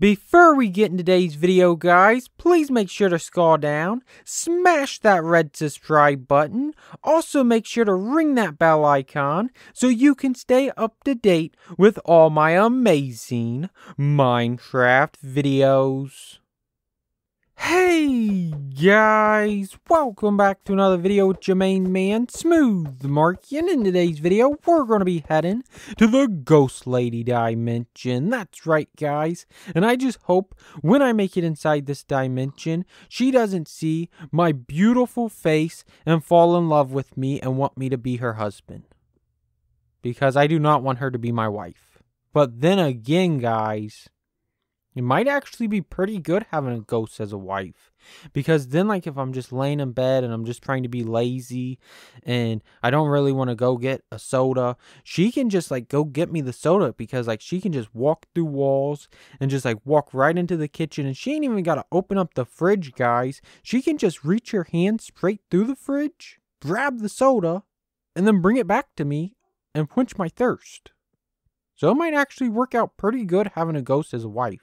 Before we get into today's video, guys, please make sure to scroll down, smash that red subscribe button, also make sure to ring that bell icon so you can stay up to date with all my amazing Minecraft videos. Hey guys, welcome back to another video with Jermaine Man, Smooth Marky, and in today's video, we're going to be heading to the Ghost Lady dimension. That's right, guys, and I just hope when I make it inside this dimension, she doesn't see my beautiful face and fall in love with me and want me to be her husband. Because I do not want her to be my wife. But then again, guys, it might actually be pretty good having a ghost as a wife. Because then, like, if I'm just laying in bed and I'm just trying to be lazy and I don't really want to go get a soda, she can just, like, go get me the soda because, like, she can just walk through walls and just, like, walk right into the kitchen. And she ain't even got to open up the fridge, guys. She can just reach her hand straight through the fridge, grab the soda, and then bring it back to me and quench my thirst. So it might actually work out pretty good having a ghost as a wife.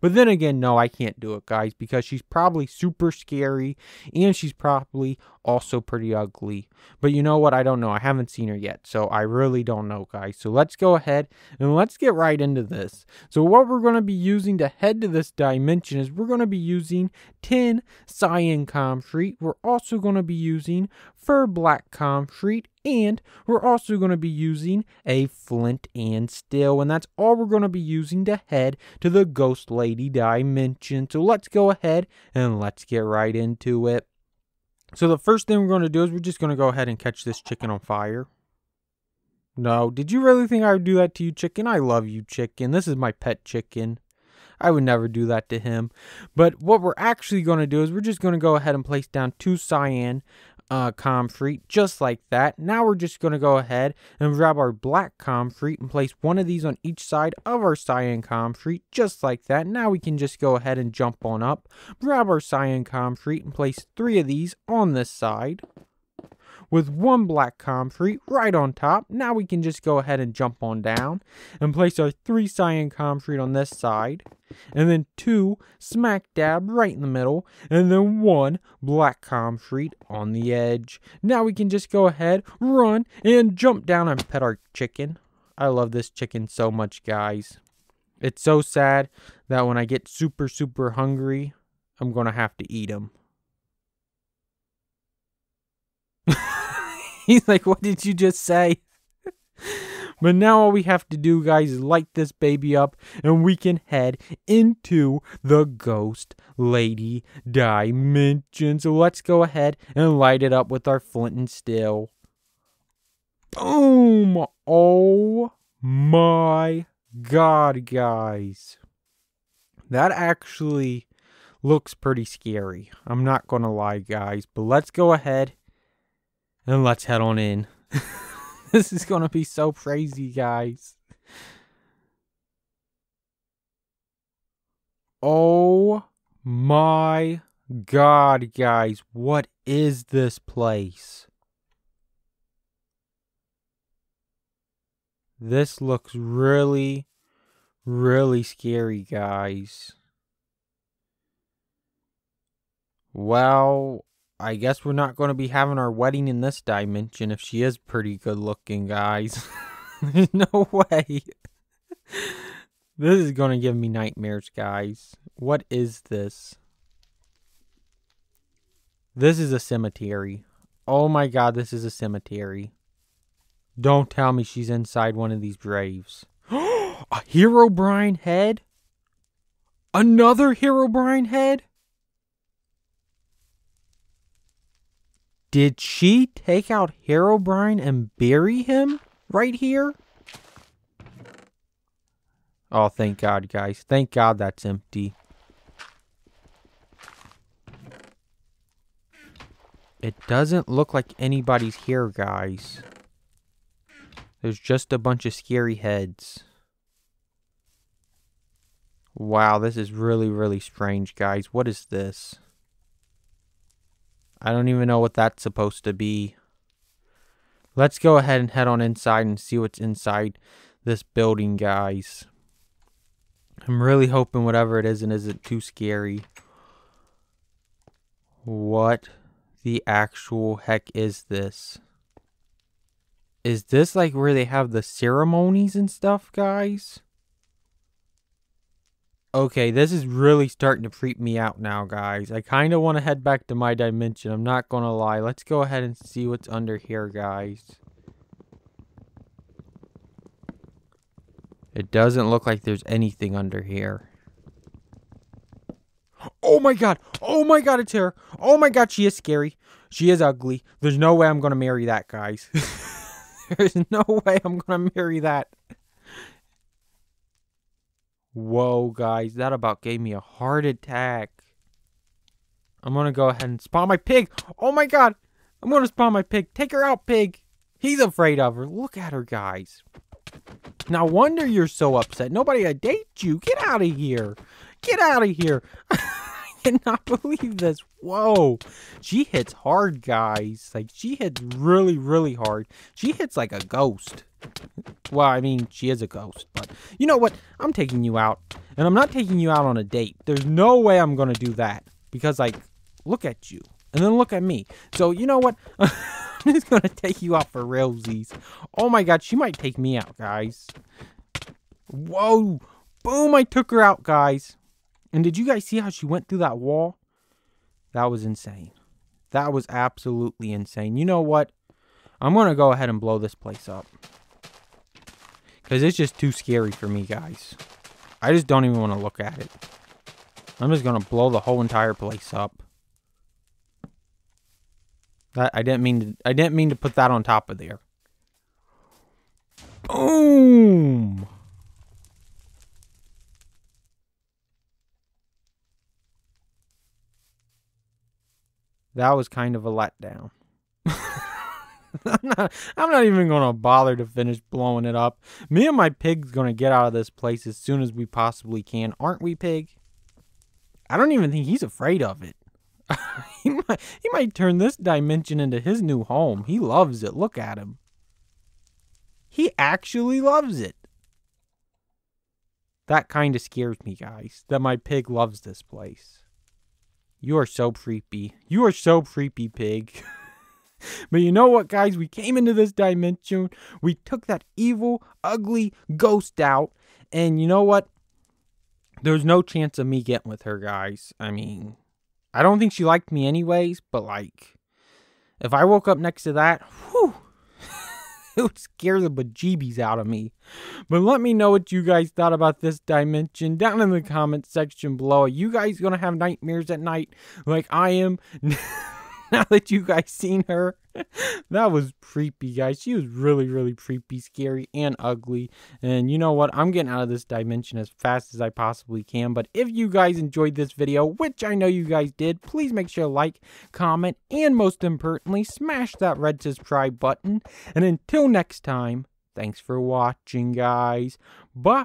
But then again, no, I can't do it, guys, because she's probably super scary, and she's probably also pretty ugly. But you know what? I don't know. I haven't seen her yet, so I really don't know, guys. So let's go ahead, and let's get right into this. So what we're going to be using to head to this dimension is we're going to be using 10 cyan concrete. We're also going to be using fur black concrete, and we're also going to be using a flint and steel. And that's all we're going to be using to head to the Ghost Lady dimension. So let's go ahead and let's get right into it. So the first thing we're going to do is we're just going to go ahead and catch this chicken on fire. No, did you really think I would do that to you, chicken? I love you, chicken. This is my pet chicken. I would never do that to him. But what we're actually going to do is we're just going to go ahead and place down 2 cyan concrete, just like that. Now we're just going to go ahead and grab our black concrete and place one of these on each side of our cyan concrete, just like that. Now we can just go ahead and jump on up, grab our cyan concrete and place 3 of these on this side with 1 black concrete right on top. Now we can just go ahead and jump on down and place our 3 cyan concrete on this side, and then 2 smack dab right in the middle, and then 1 black concrete on the edge. Now we can just go ahead, run, and jump down and pet our chicken. I love this chicken so much, guys. It's so sad that when I get super hungry, I'm gonna have to eat him. He's like, what did you just say? But now all we have to do, guys, is light this baby up, and we can head into the Ghost Lady dimension. So let's go ahead and light it up with our flint and steel. Boom! Oh my god, guys. That actually looks pretty scary. I'm not gonna lie, guys, but let's go ahead and let's head on in. This is going to be so crazy, guys. Oh my god, guys. What is this place? This looks really scary, guys. Well, I guess we're not going to be having our wedding in this dimension if she is pretty good looking, guys. There's no way. This is going to give me nightmares, guys. What is this? This is a cemetery. Oh my god, this is a cemetery. Don't tell me she's inside one of these graves. A Herobrine head? Another Herobrine head? Did she take out Herobrine and bury him right here? Oh, thank God, guys. Thank God that's empty. It doesn't look like anybody's here, guys. There's just a bunch of scary heads. Wow, this is really strange, guys. What is this? I don't even know what that's supposed to be. Let's go ahead and head on inside and see what's inside this building, guys. I'm really hoping whatever it is isn't too scary. What the actual heck is this? Is this like where they have the ceremonies and stuff, guys? Okay, this is really starting to creep me out now, guys. I kind of want to head back to my dimension. I'm not going to lie. Let's go ahead and see what's under here, guys. It doesn't look like there's anything under here. Oh my god! Oh my god, it's her! Oh my god, she is scary. She is ugly. There's no way I'm going to marry that, guys. There's no way I'm going to marry that. Whoa, guys, that about gave me a heart attack. I'm gonna go ahead and spawn my pig. Oh my god, I'm gonna spawn my pig. Take her out, pig. He's afraid of her. Look at her, guys. No wonder you're so upset. Nobody I date you. Get out of here. Get out of here. I cannot believe this. Whoa, she hits hard, guys. Like, she hits really, really hard. She hits like a ghost. Well, I mean, she is a ghost, but you know what? I'm taking you out, and I'm not taking you out on a date. There's no way I'm going to do that, because, like, look at you, and then look at me. So, you know what? I'm just going to take you out for realsies. Oh, my God, she might take me out, guys. Whoa. Boom, I took her out, guys. And did you guys see how she went through that wall? That was insane. That was absolutely insane. You know what? I'm going to go ahead and blow this place up. Because it's just too scary for me, guys. I just don't even want to look at it. I'm just going to blow the whole entire place up. That I didn't mean to put that on top of there. Boom! That was kind of a letdown. I'm not even going to bother to finish blowing it up. Me and my pig's going to get out of this place as soon as we possibly can. Aren't we, pig? I don't even think he's afraid of it. he might turn this dimension into his new home. He loves it. Look at him. He actually loves it. That kind of scares me, guys, that my pig loves this place. You are so creepy. You are so creepy, pig. But you know what, guys? We came into this dimension. We took that evil, ugly ghost out. And you know what? There's no chance of me getting with her, guys. I mean, I don't think she liked me anyways. But, like, if I woke up next to that, whew, it would scare the bejeebies out of me. But let me know what you guys thought about this dimension down in the comments section below. Are you guys going to have nightmares at night like I am? Now that you guys seen her, that was creepy, guys. She was really, really creepy, scary, and ugly. And you know what? I'm getting out of this dimension as fast as I possibly can. But if you guys enjoyed this video, which I know you guys did, please make sure to like, comment, and most importantly, smash that red subscribe button. And until next time, thanks for watching, guys. Bye.